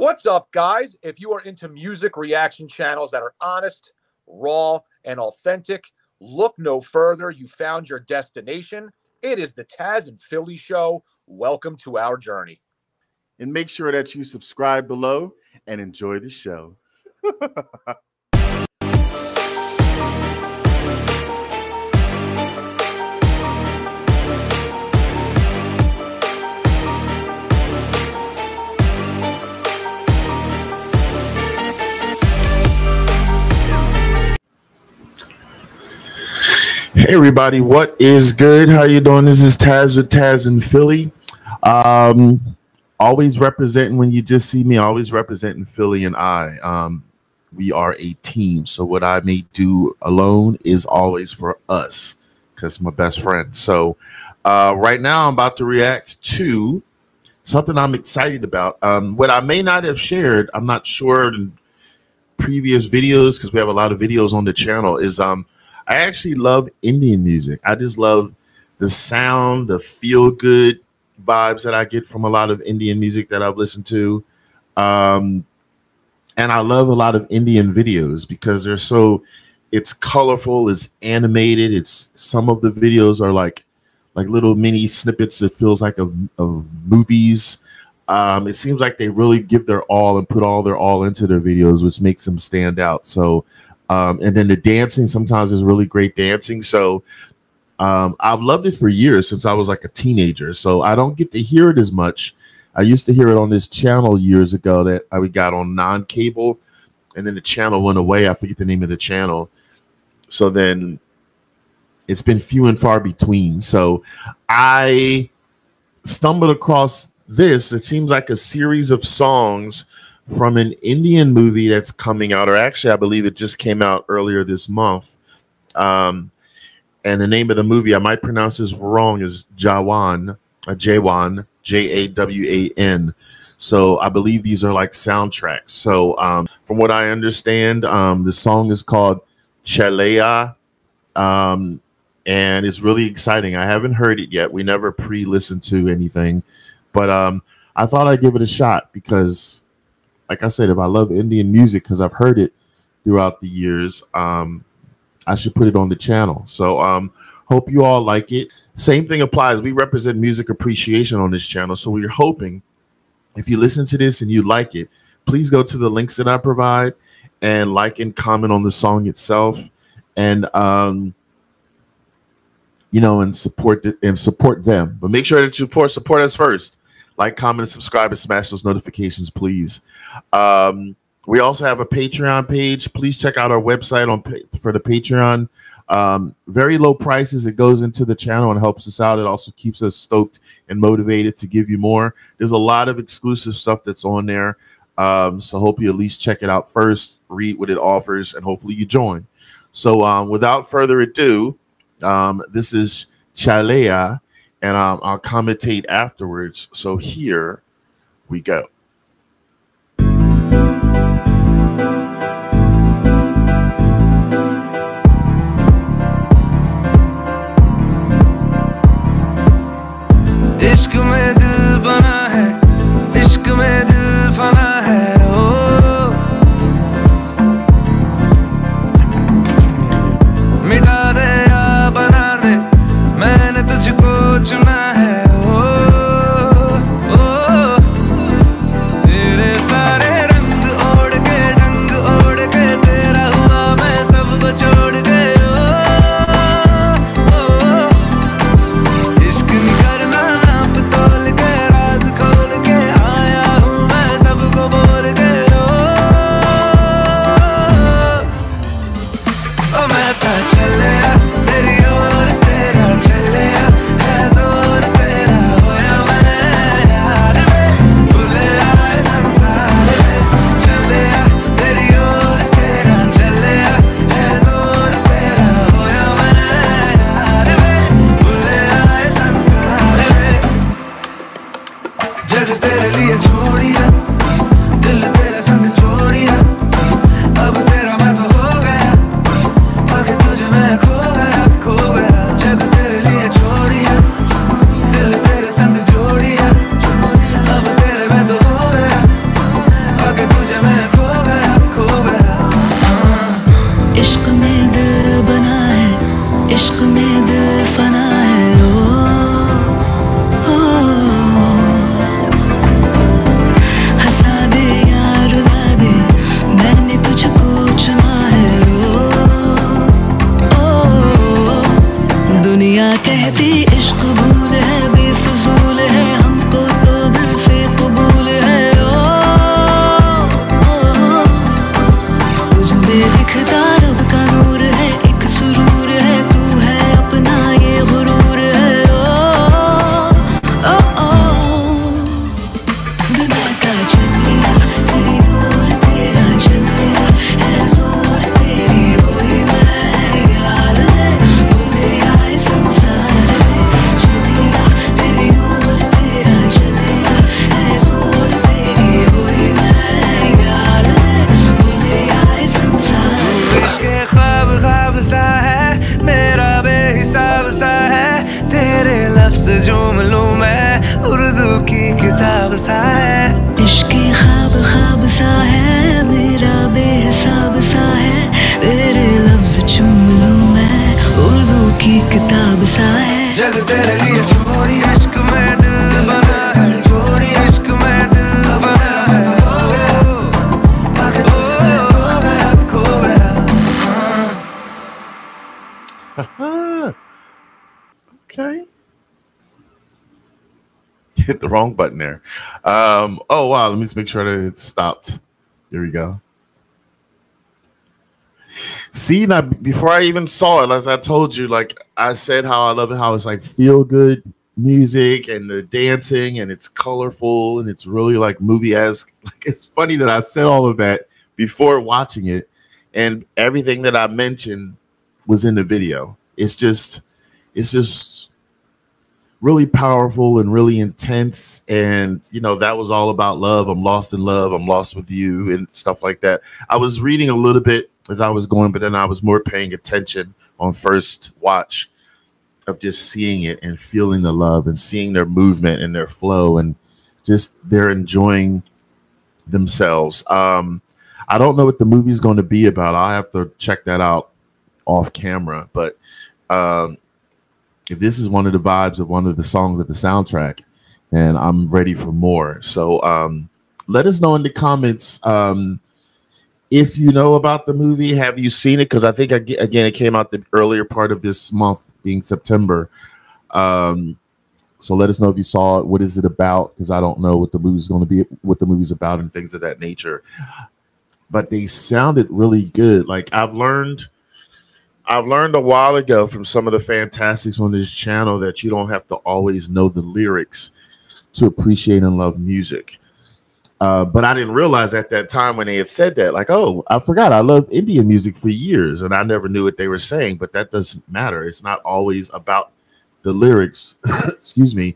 What's up, guys? If you are into music reaction channels that are honest, raw, and authentic, look no further. You found your destination. It is the Taz and Philly Show. Welcome to our journey. And make sure that you subscribe below and enjoy the show. Hey everybody, what is good? How you doing? This is Taz with Taz in Philly. Always representing. When you just see me, always representing Philly and I. We are a team, so what I may do alone is always for us, because my best friend. So right now I'm about to react to something I'm excited about. What I may not have shared, I'm not sure in previous videos, because we have a lot of videos on the channel, is I actually love Indian music. I just love the sound, the feel-good vibes that I get from a lot of Indian music that I've listened to. And I love a lot of Indian videos because they're so, it's colorful, it's animated. It's, some of the videos are like little mini snippets, it feels like, of movies. It seems like they really give their all and put all their all into their videos, which makes them stand out. So and then the dancing sometimes is really great dancing. So I've loved it for years, since I was like a teenager. So I don't get to hear it as much. I used to hear it on this channel years ago that I got on non-cable, and then the channel went away. I forget the name of the channel. So then it's been few and far between. So I stumbled across this. It seems like a series of songs from an Indian movie that's coming out, or actually I believe it just came out earlier this month. And the name of the movie, I might pronounce this wrong, is Jawan, Jawan, J-A-W-A-N. So I believe these are like soundtracks. So from what I understand, the song is called Chaleya, and it's really exciting. I haven't heard it yet. We never pre-listened to anything, but I thought I'd give it a shot because, like I said, if I love Indian music, because I've heard it throughout the years, I should put it on the channel. So hope you all like it. Same thing applies. We represent music appreciation on this channel. So we're hoping if you listen to this and you like it, please go to the links that I provide and like and comment on the song itself. And, you know, and support it, and support them. But make sure that you support us first. Like, comment, subscribe, and smash those notifications, please. We also have a Patreon page. Please check out our website for the Patreon. Very low prices. It goes into the channel and helps us out. It also keeps us stoked and motivated to give you more. There's a lot of exclusive stuff that's on there. So hope you at least check it out first, read what it offers, and hopefully you join. So without further ado, this is Chaleya. And I'll commentate afterwards. So here we go. इश्क में दिल बना है, इश्क में दिल फना है, ओ मिटा दे या बना दे, मैंने तुझको चुना है, ओ ओ जुमलों में उर्दू की किताब सा है, इश्क़ की ख्वाब ख्वाब सा है, मेरा बेहिसाब सा है, तेरे लफ्ज़ चूम लूं मैं उर्दू की किताब सा है। जग तेरे लिए छोड़ी इश्क़ में दिल बना कर, छोड़ी इश्क़ में दिल बना कर, okay. Hit the wrong button there. Oh, wow. Let me just make sure that it stopped. Here we go. See, now, before I even saw it, as I told you, like I said, how I love it, how it's like feel good music and the dancing and it's colorful and it's really like movie-esque. Like, it's funny that I said all of that before watching it, and everything that I mentioned was in the video. It's just really powerful and really intense. And, you know, that was all about love. I'm lost in love. I'm lost with you and stuff like that. I was reading a little bit as I was going, but then I was more paying attention on first watch of just seeing it and feeling the love and seeing their movement and their flow and just they're enjoying themselves. I don't know what the movie's going to be about. I'll have to check that out off camera. But if this is one of the vibes of one of the songs of the soundtrack, then I'm ready for more. So let us know in the comments if you know about the movie. Have you seen it? Because I think, again, it came out the earlier part of this month, being September. So let us know if you saw it. What is it about? Because I don't know what the movie's going to be, what the movie's about and things of that nature. But they sounded really good. Like, I've learned a while ago from some of the fantastics on this channel that you don't have to always know the lyrics to appreciate and love music. But I didn't realize at that time when they had said that, like, oh, I forgot I love Indian music for years and I never knew what they were saying, but that doesn't matter. It's not always about the lyrics. Excuse me.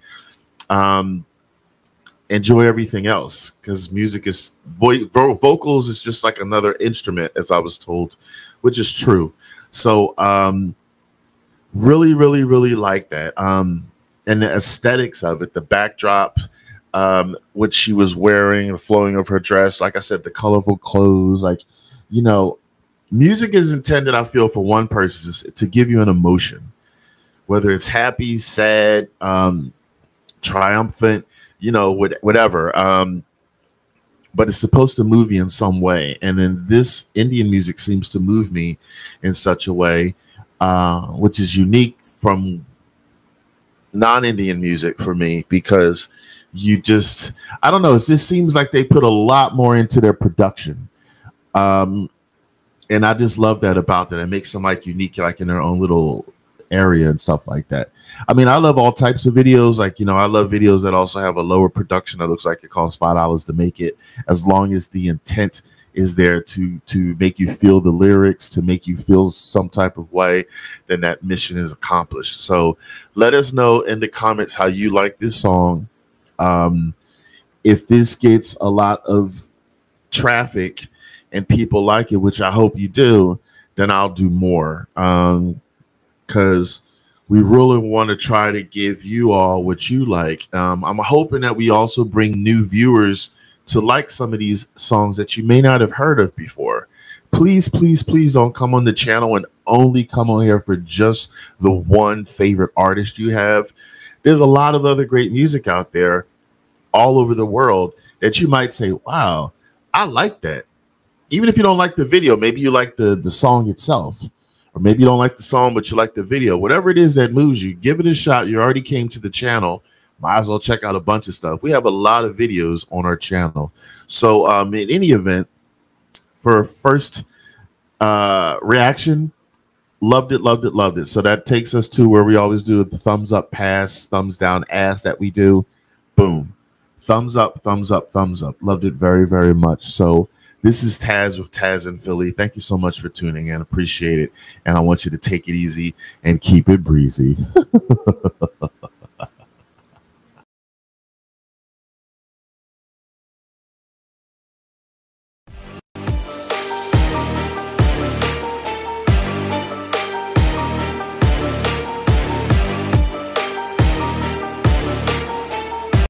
Enjoy everything else, because music is vocals is just like another instrument, as I was told, which is true. So really, really, really like that. And the aesthetics of it, the backdrop, what she was wearing, the flowing of her dress. Like I said, the colorful clothes. Like, you know, music is intended, I feel, for one person, to give you an emotion, whether it's happy, sad, triumphant, you know, whatever. But it's supposed to move you in some way. And then this Indian music seems to move me in such a way, which is unique from non-Indian music for me, because you just, I don't know, it just seems like they put a lot more into their production. And I just love that about that. It makes them like unique, like in their own little area and stuff like that. I mean, I love all types of videos. Like, you know, I love videos that also have a lower production that looks like it costs $5 to make it, as long as the intent is there to make you feel the lyrics, to make you feel some type of way, then that mission is accomplished. So let us know in the comments how you like this song. If this gets a lot of traffic and people like it, which I hope you do, then I'll do more. Because we really want to try to give you all what you like. I'm hoping that we also bring new viewers to like some of these songs that you may not have heard of before. Please, please, please don't come on the channel and only come on here for just the one favorite artist you have. There's a lot of other great music out there all over the world that you might say, wow, I like that. Even if you don't like the video, maybe you like the song itself. Or maybe you don't like the song, but you like the video. Whatever it is that moves you, give it a shot. You already came to the channel. Might as well check out a bunch of stuff. We have a lot of videos on our channel. So in any event, for first reaction, loved it, loved it, loved it. So that takes us to where we always do the thumbs up pass, thumbs down ass that we do. Boom. Thumbs up, thumbs up, thumbs up. Loved it very, very much. So this is Taz with Taz in Philly. Thank you so much for tuning in. Appreciate it. And I want you to take it easy and keep it breezy.